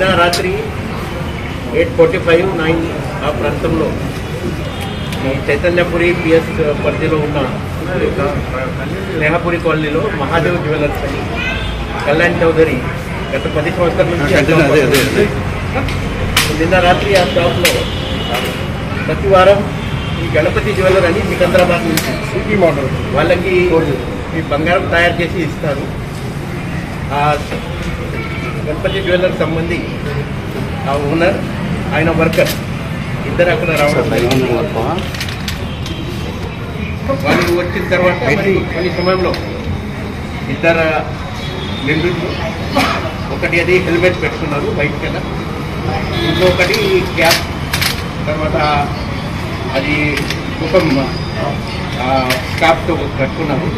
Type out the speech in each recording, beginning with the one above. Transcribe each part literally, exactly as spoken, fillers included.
నిన్న రాత్రి ఎనిమిది నలభై ఐదు తొమ్మిది ఆ ప్రాంతంలో ఈ చైతన్యపురి పిఎస్ పరిధిలో ఉన్న స్నేహపురి కాలనీలో మహాదేవ్ జ్యువెలర్స్ అని కళ్యాణ్ చౌదరి గత పది సంవత్సరాల నుంచి నిన్న రాత్రి ఆ షాప్లో ప్రతి వారం ఈ గణపతి జ్యువెలర్ అని సికింద్రాబాద్ నుంచి సిపీ మోడల్ వాళ్ళకి ఈ బంగారం తయారు చేసి ఇస్తారు. ఆ గణపతి జ్యువెలర్ సంబంధి ఆ ఓనర్ ఆయన వర్కర్ ఇద్దరు అక్కడ రావడం వాళ్ళు వచ్చిన తర్వాత కొన్ని సమయంలో ఇద్దరు నిందితులు ఒకటి అది హెల్మెట్ పెట్టుకున్నారు బయటకు వెళ్ళా, ఇంకొకటి క్యాప్, తర్వాత అది ముఖం స్కాప్తో కట్టుకున్నారు.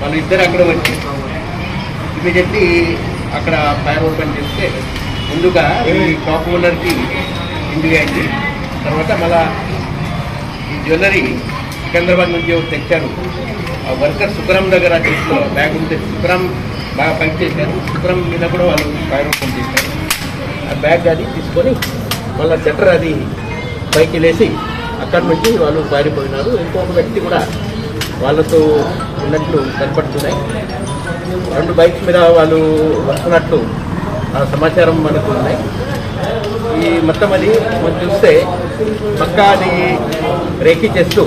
వాళ్ళు ఇద్దరు అక్కడ వచ్చి ఇమీడియట్లీ అక్కడ ఫైర్ ఓపెన్ చేస్తే ముందుగా ఈ షాప్ ఓనర్కి ఇంజురీ అయింది. తర్వాత మళ్ళా ఈ జ్యువెలరీ సికింద్రాబాద్ నుంచి తెచ్చారు ఆ వర్కర్ సుఖరాం దగ్గర చేసిన బ్యాగ్ ఉంటే సుఖరాం బాగా ఫైట్ చేశారు, సుఖరాం మీద కూడా వాళ్ళు ఫైర్ ఓపెన్ చేశారు. ఆ బ్యాగ్ అది తీసుకొని వాళ్ళ షట్టర్ అది పైకి లేసి అక్కడి నుంచి వాళ్ళు పారిపోయినారు. ఇంకొక వ్యక్తి కూడా వాళ్ళతో ఉన్నట్లు కనపడుతున్నాయి. రెండు బైక్స్ మీద వాళ్ళు వస్తున్నట్లు ఆ సమాచారం మనకు ఉన్నాయి. ఈ మొత్తం అది మనం చూస్తే పక్కా అది రేఖీ చేస్తూ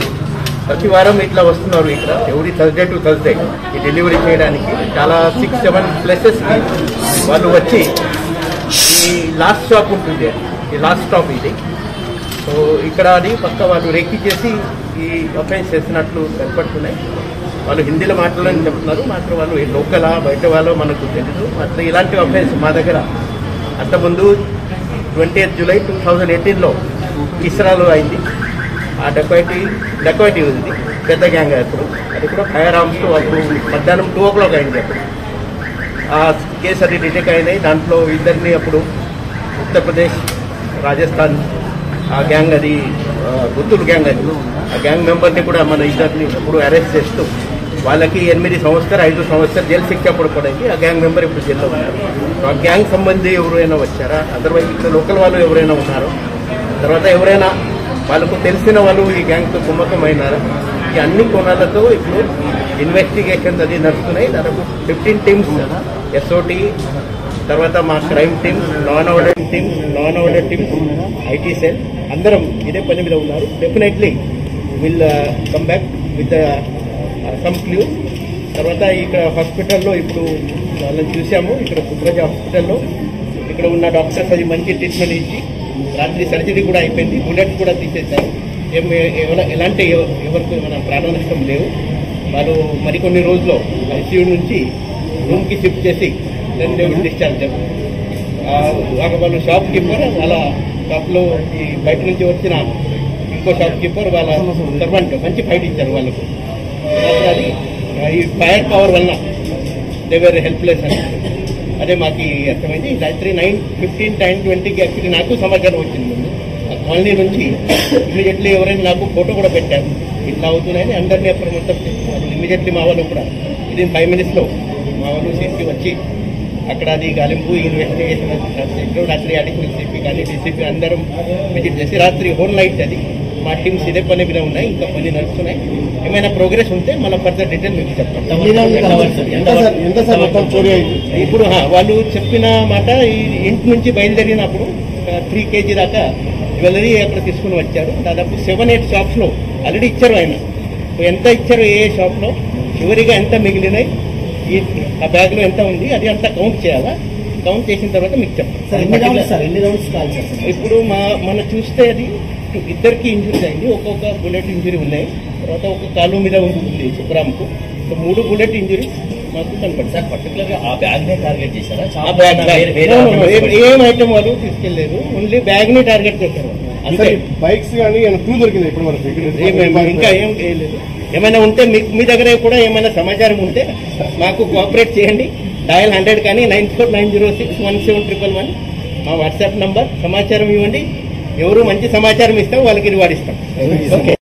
ప్రతి వారం ఇట్లా వస్తున్నారు. ఇక్కడ ఎవరి థర్స్డే టు థర్స్డే ఈ డెలివరీ చేయడానికి చాలా సిక్స్ సెవెన్ ప్లేసెస్కి వాళ్ళు వచ్చి ఈ లాస్ట్ స్టాప్ ఉంటుంది, ఈ లాస్ట్ స్టాప్ ఇది. సో ఇక్కడ అది పక్క వాళ్ళు రేఖీ చేసి ఈ అఫెన్స్ చేసినట్లు కనపడుతున్నాయి. వాళ్ళు హిందీలో మాట్లాడాలని చెప్తున్నారు, మాత్రం వాళ్ళు లోకలా బయట వాళ్ళో మనకు తెలియదు. మాత్రం ఇలాంటి అఫెన్స్ మా దగ్గర అంతకుముందు twenty eighth July two thousand ఎయిటీన్లో ఇస్రాలో అయింది. ఆ డకాయిటీ డకాయిటీ ఉంది పెద్ద గ్యాంగ్ అప్పుడు, అది కూడా ఫైర్ ఆర్మ్స్తో అప్పుడు మధ్యాహ్నం టూ ఓ క్లాక్ అయింది. అప్పుడు ఆ కేసు అది డిటెక్ట్ అయినాయి. దాంట్లో ఇద్దరిని అప్పుడు ఉత్తరప్రదేశ్ రాజస్థాన్ ఆ గ్యాంగ్ అది గుత్తులు గ్యాంగ్ అది ఆ గ్యాంగ్ మెంబర్ని కూడా మన ఇద్దరిని ఇప్పుడు అరెస్ట్ చేస్తూ వాళ్ళకి ఎనిమిది సంవత్సరాలు ఐదు సంవత్సరాలు జైలు శిక్ష పడుకోవడానికి ఆ గ్యాంగ్ మెంబర్ ఇప్పుడు జైల్లో ఉన్నారు. ఆ గ్యాంగ్ సంబంధి ఎవరైనా వచ్చారా, అదర్వైజ్ ఇక్కడ లోకల్ వాళ్ళు ఎవరైనా ఉన్నారో, తర్వాత ఎవరైనా వాళ్ళకు తెలిసిన వాళ్ళు ఈ గ్యాంగ్తో కుమ్మకమైనారా, ఈ అన్ని కోణాలతో ఇప్పుడు ఇన్వెస్టిగేషన్స్ అది నడుస్తున్నాయి. దాదాపు ఫిఫ్టీన్ టీమ్స్ ఎస్ఓటీ, తర్వాత మా క్రైమ్ టీమ్స్, నాన్ ఆర్డర్ టీమ్స్, నాన్ ఆర్డర్ టీమ్స్, ఐటీ సెల్ అందరం ఇదే పని మీద ఉన్నారు. Definitely will come back with some clue. తర్వాత ఇక్కడ హాస్పిటల్లో ఇప్పుడు వాళ్ళని చూసాము. ఇక్కడ సుబ్రజ హాస్పిటల్లో ఇక్కడ ఉన్న డాక్టర్స్ అది మంచి ట్రీట్మెంట్ ఇచ్చి రాత్రి సర్జరీ కూడా అయిపోయింది, బుల్లెట్ కూడా తీసేశారు. ఏం ఎలాంటి ఎవరికి మన ప్రాణనష్టం లేవు. వాళ్ళు మరికొన్ని రోజుల్లో ఐసీయూ నుంచి రూమ్కి షిఫ్ట్ చేసి దెన్ దే విల్ డిశ్చార్జ్. వాళ్ళు షాప్ కీపర్ వాళ్ళ షాప్లో ఈ బయట నుంచి వచ్చిన ఇంకో షాప్ కీపర్ వాళ్ళ సర్వెంట్ మంచి ఫైట్ ఇచ్చారు వాళ్ళకు. అది ఈ ఫైర్ పవర్ వల్ల దే వేర్ హెల్ప్లెస్ అని అదే మాకు అర్థమైంది. రాత్రి నైన్ ఫిఫ్టీన్ నైన్ ట్వంటీకి యాక్చువల్లీ నాకు సమాచారం వచ్చింది ఆ కాలనీ నుంచి. ఇమీడియట్లీ ఎవరైనా నాకు ఫోటో కూడా పెట్టారు ఇట్లా అవుతున్నాయని అందరినీ అప్పుడు మొత్తం అది ఇమీడియట్లీ మా వాళ్ళు కూడా ఇది ఫైవ్ మినిట్స్లో మా వాళ్ళు సిసి వచ్చి అక్కడ అది గాలింపు ఇన్వెస్టిగేషన్ చేసినాం. రాత్రి అడిషనల్ సిపి కానీ డీసీపీ అందరం విజిట్ చేసి రాత్రి హోల్ నైట్ అది మా టీమ్స్ ఇదే పని మీద ఉన్నాయి. ఇంకా పని నడుస్తున్నాయి. ఏమైనా ప్రోగ్రెస్ ఉంటే మనం ఫర్దర్ డీటెయిల్ మీకు చెప్తాం. ఇప్పుడు వాళ్ళు చెప్పిన మాట ఈ ఇంటి నుంచి బయలుదేరినప్పుడు త్రీ కేజీ దాకా జ్యువెలరీ అక్కడ తీసుకుని వచ్చారు. దాదాపు సెవెన్ ఎయిట్ షాప్స్లో ఆల్రెడీ ఇచ్చారు. ఆయన ఎంత ఇచ్చారు, ఏ షాప్లో చివరిగా ఎంత మిగిలినాయి, ఈ ఆ బ్యాగ్లో ఎంత ఉంది, అది అంతా కౌంట్ చేయాలా. కౌంట్ చేసిన తర్వాత మీకు చెప్తాను. ఇప్పుడు మా మనం చూస్తే అది ఇద్దరికి ఇంజురీస్ అయింది. ఒక్కొక్క బుల్లెట్ ఇంజురీ ఉన్నాయి. తర్వాత ఒక కాలు మీద ఉంటుంది సుబ్రామ్కు. సో మూడు బుల్లెట్ ఇంజురీస్ మాకు కనపడతాయి. పర్టికులర్గా ఆ బ్యాగ్నే టార్గెట్ చేశారా? ఏం ఐటమ్ వాళ్ళు తీసుకెళ్లేదు, ఓన్లీ బ్యాగ్నే టార్గెట్ చేశారు. అంటే బైక్స్ కానీ క్లూ దొరికింది ఇప్పుడు మనకు. ఇంకా ఏం చేయలేదు. ఏమైనా ఉంటే మీ మీ దగ్గర కూడా ఏమైనా సమాచారం ఉంటే మాకు కోఆపరేట్ చేయండి. డయల్ హండ్రెడ్ కానీ nine four nine zero six one seven triple one మా వాట్సాప్ నంబర్ సమాచారం ఇవ్వండి. ఎవరు మంచి సమాచారం ఇస్తాం వాళ్ళకి రివార్డ్ ఇస్తాం. ఓకే.